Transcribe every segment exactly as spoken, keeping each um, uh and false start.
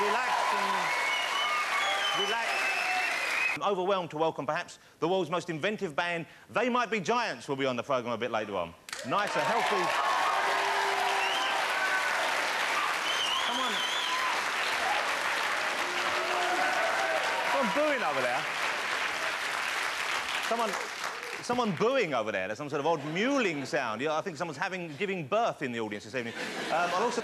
relax and relax. I'm overwhelmed to welcome perhaps the world's most inventive band, They Might Be Giants, will be on the programme a bit later on. Nice and healthy. Booing over there. Someone, someone booing over there. There's some sort of odd mewling sound. Yeah, I think someone's having, giving birth in the audience this evening. Um, I'll also...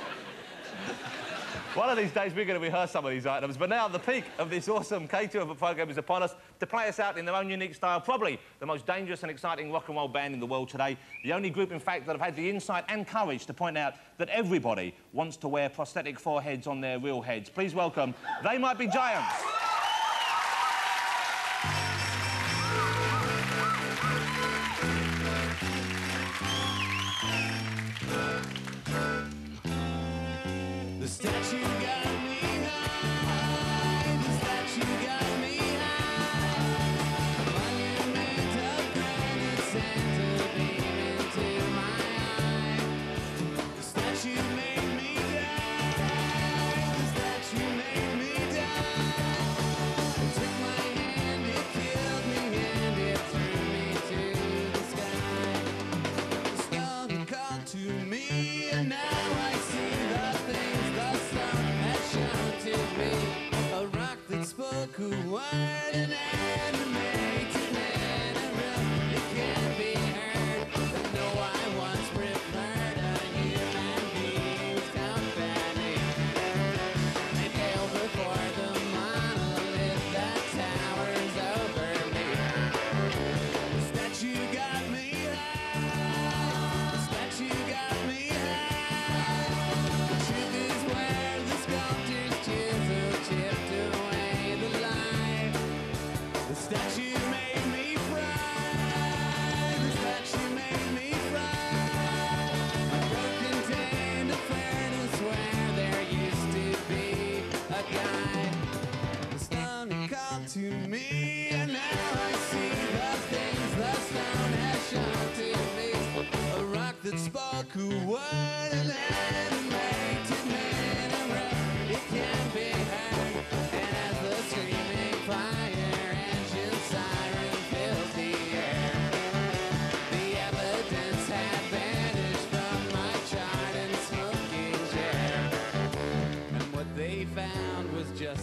One of these days we're going to rehearse some of these items, but now the peak of this awesome K two of a programme is upon us. To play us out in their own unique style, probably the most dangerous and exciting rock and roll band in the world today. The only group, in fact, that have had the insight and courage to point out that everybody wants to wear prosthetic foreheads on their real heads. Please welcome They Might Be Giants.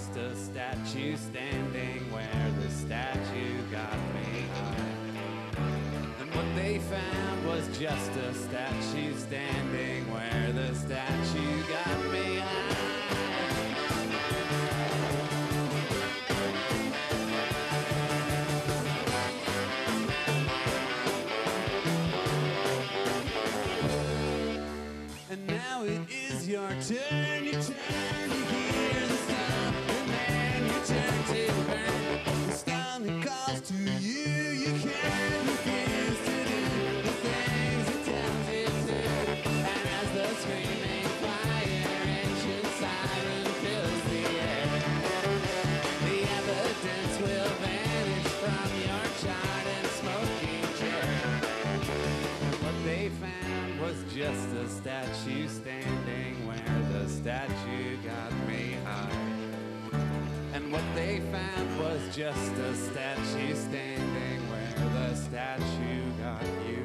Just a statue standing where the statue got me high. And what they found was just a statue standing where the statue got me high. And now it is your turn, your turn to hear the stuff, and then your turn to burn. The stomach calls to you, you can't refuse to do the things it tells it to. And as the screaming fire, ancient siren fills the air, the evidence will vanish from your chart and smoking chair. What they found was just a statue standing where the statue got me high. And what they found was just a statue standing where the statue got you.